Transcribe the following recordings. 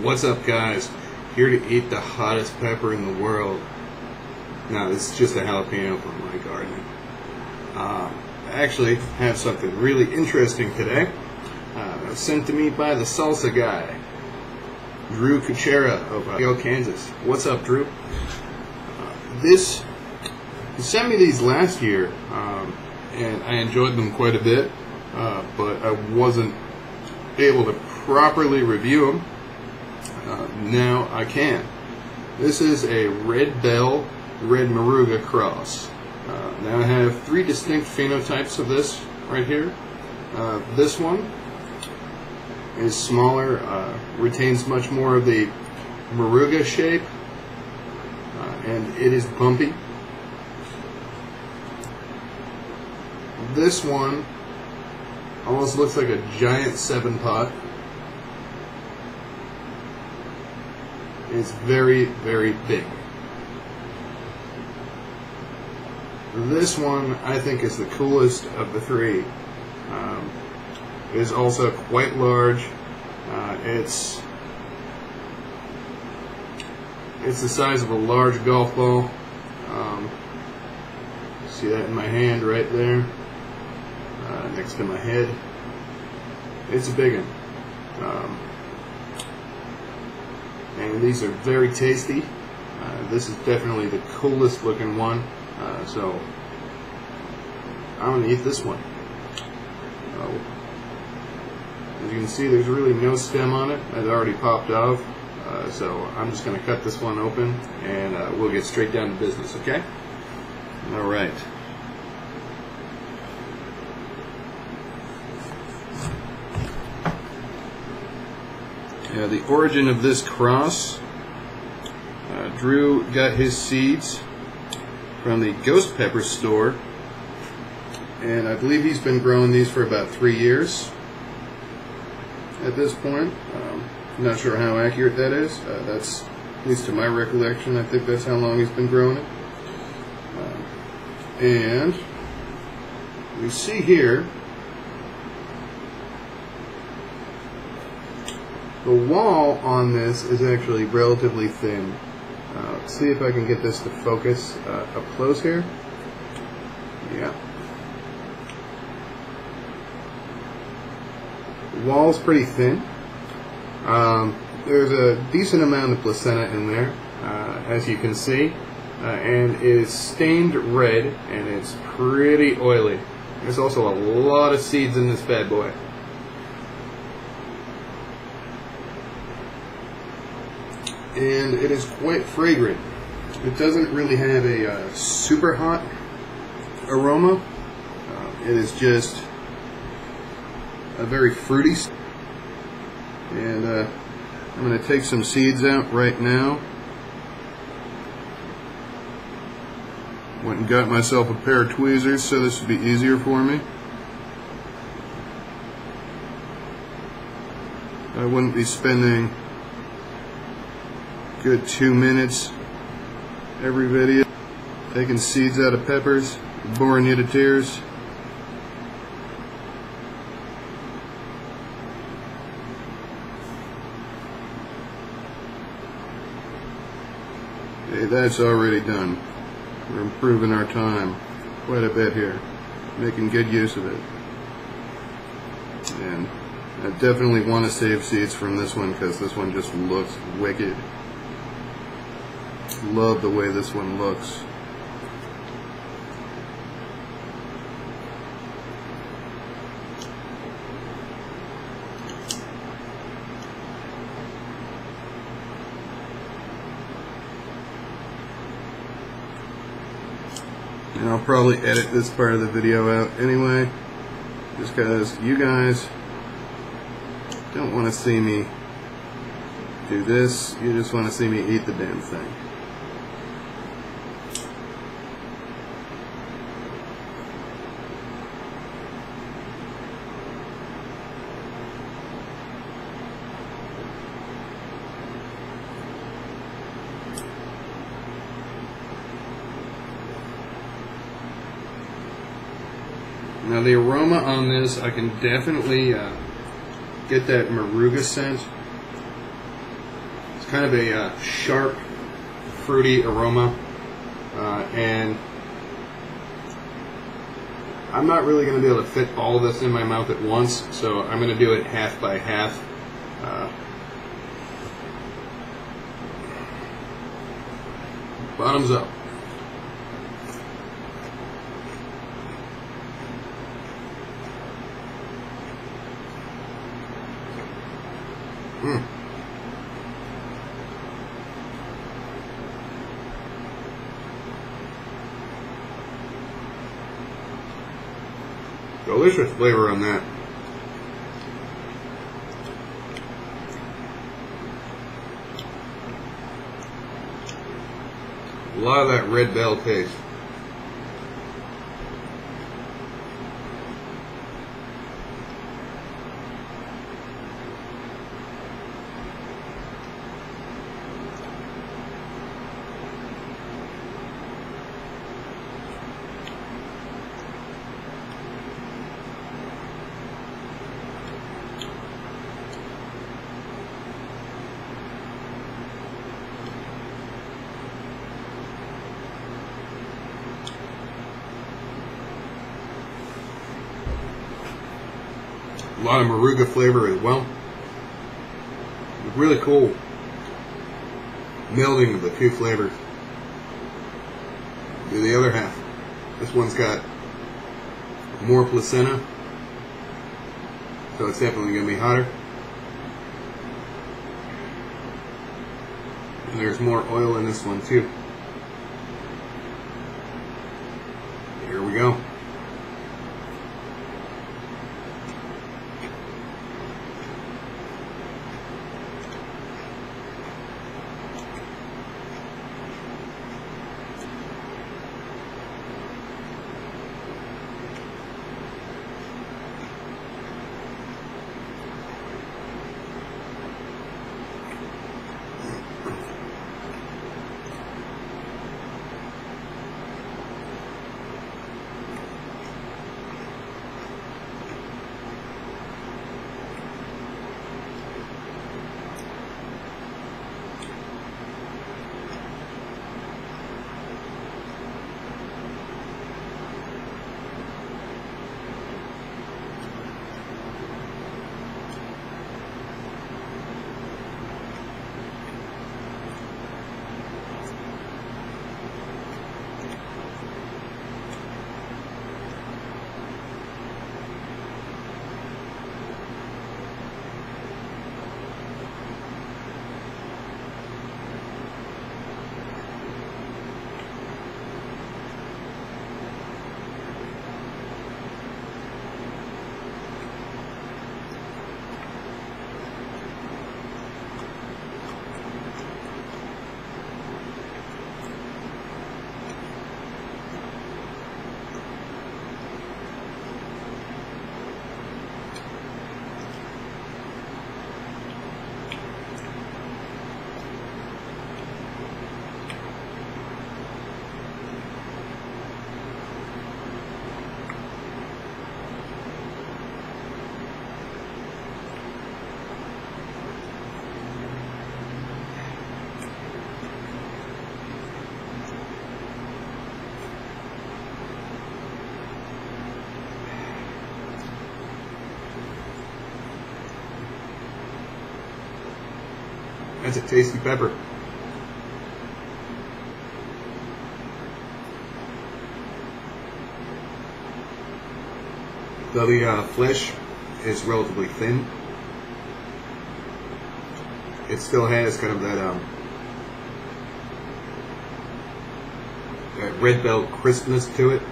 What's up, guys? Here to eat the hottest pepper in the world. No, this is just a jalapeno from my garden. I actually have something really interesting today. Sent to me by the salsa guy, Drew Kuchera of Yale, Kansas. What's up, Drew? He sent me these last year, and I enjoyed them quite a bit, but I wasn't able to properly review them. Now I can. This is a red moruga cross. Now I have three distinct phenotypes of this right here. This one is smaller, retains much more of the moruga shape, and it is bumpy. This one almost looks like a giant 7-pot. It's very, very big. This one, I think, is the coolest of the three. It is also quite large. It's the size of a large golf ball. See that in my hand right there, next to my head. It's a big one. And these are very tasty. This is definitely the coolest looking one, so I'm going to eat this one. As you can see, there's really no stem on it. It already popped off, so I'm just going to cut this one open and we'll get straight down to business, okay? Alright. Yeah, the origin of this cross, Drew got his seeds from the Ghost Pepper Store, and I believe he's been growing these for about 3 years at this point. Not sure how accurate that is. That's, at least to my recollection, I think that's how long he's been growing it. And we see here the wall on this is actually relatively thin. Let's see if I can get this to focus up close here. Yeah. The wall's pretty thin. There's a decent amount of placenta in there, as you can see, and it is stained red, and it's pretty oily. There's also a lot of seeds in this bad boy. And it is quite fragrant. It doesn't really have a super hot aroma. It is just a very fruity. And I'm going to take some seeds out right now. Went and got myself a pair of tweezers, so this would be easier for me. I wouldn't be spending good 2 minutes every video taking seeds out of peppers, boring you to tears. Hey, that's already done. We're improving our time quite a bit here, making good use of it. And I definitely want to save seeds from this one because this one just looks wicked. Love the way this one looks. And I'll probably edit this part of the video out anyway, just because you guys don't want to see me do this. You just want to see me eat the damn thing. Now the aroma on this, I can definitely get that moruga scent. kind of a sharp, fruity aroma, and I'm not really going to be able to fit all this in my mouth at once, so I'm going to do it half by half. Bottoms up. Delicious flavor on that. A lot of that red bell taste. A lot of moruga flavor as well. Really cool melding of the two flavors. Do the other half. This one's got more placenta, so it's definitely going to be hotter. And there's more oil in this one too. Here we go. That's a tasty pepper. Though the flesh is relatively thin, it still has kind of that that red bell crispness to it,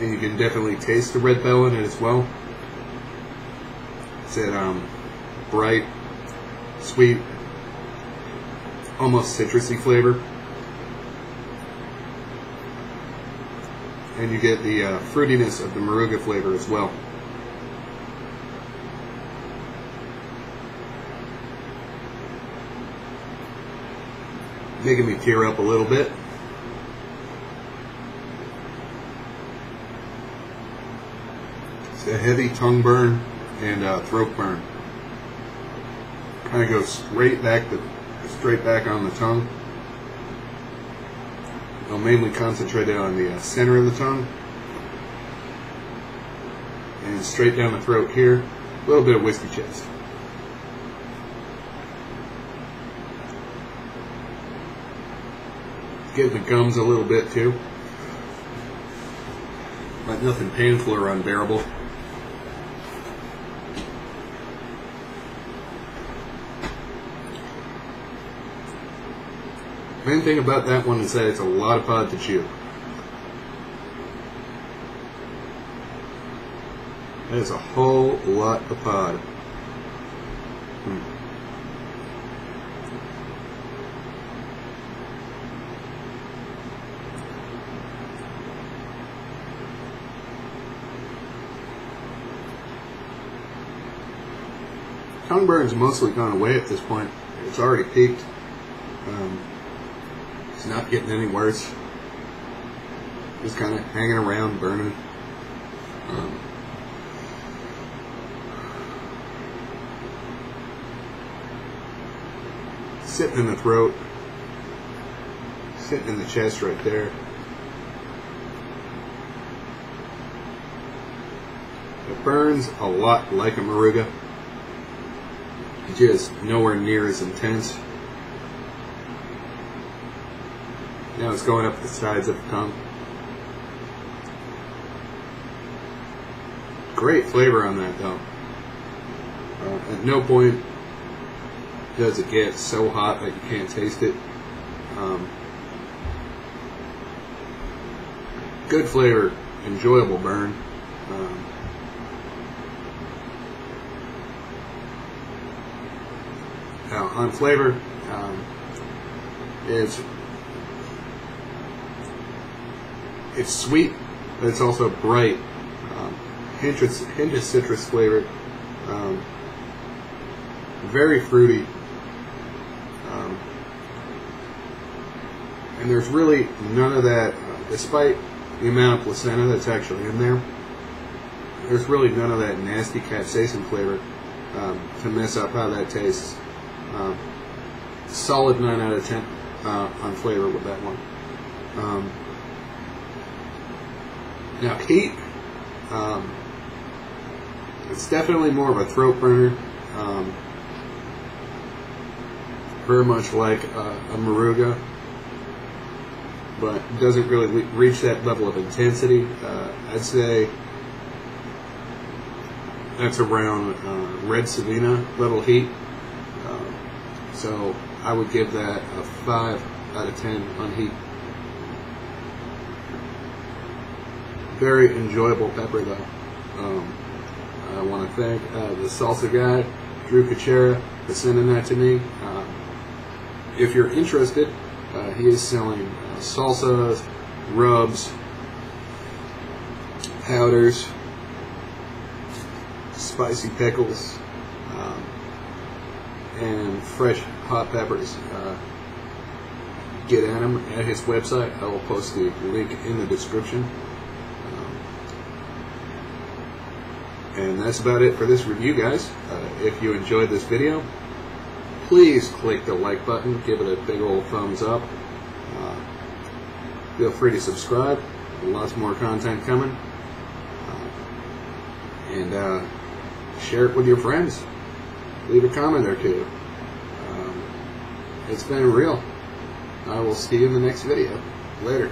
and you can definitely taste the red bell in it as well. It's that bright, sweet, almost citrusy flavor, and you get the fruitiness of the moruga flavor as well. Making me tear up a little bit. It's a heavy tongue burn and throat burn. kind of goes straight back on the tongue. I'll mainly concentrate it on the center of the tongue and straight down the throat here. A little bit of whiskey chest. Give the gums a little bit too, but nothing painful or unbearable. The main thing about that one is that it's a lot of pod to chew. That is a whole lot of pod. Tongue burn's mostly gone away at this point. It's already peaked. It's not getting any worse. Just kind of hanging around, burning. Sitting in the throat. Sitting in the chest right there. It burns a lot like a moruga. Just nowhere near as intense. Now it's going up the sides of the tongue. Great flavor on that though. At no point does it get so hot that you can't taste it. Good flavor, enjoyable burn. Now on flavor, It's sweet, but it's also bright. Hint of citrus flavor. Very fruity. And there's really none of that, despite the amount of placenta that's actually in there, there's really none of that nasty capsaicin flavor to mess up how that tastes. Solid 9 out of 10 on flavor with that one. Now heat, it's definitely more of a throat burner, very much like a moruga, but doesn't really reach that level of intensity. I'd say that's around Red Savina level heat, so I would give that a 5 out of 10 on heat. Very enjoyable pepper though. I want to thank the salsa guy, Drew Kuchera, for sending that to me. If you're interested, he is selling salsas, rubs, powders, spicy pickles, and fresh hot peppers. Get at him at his website. I will post the link in the description. And that's about it for this review, guys. If you enjoyed this video, please click the like button, give it a big old thumbs up. Feel free to subscribe. Lots more content coming. And share it with your friends. Leave a comment or two. It's been real. I will see you in the next video. Later.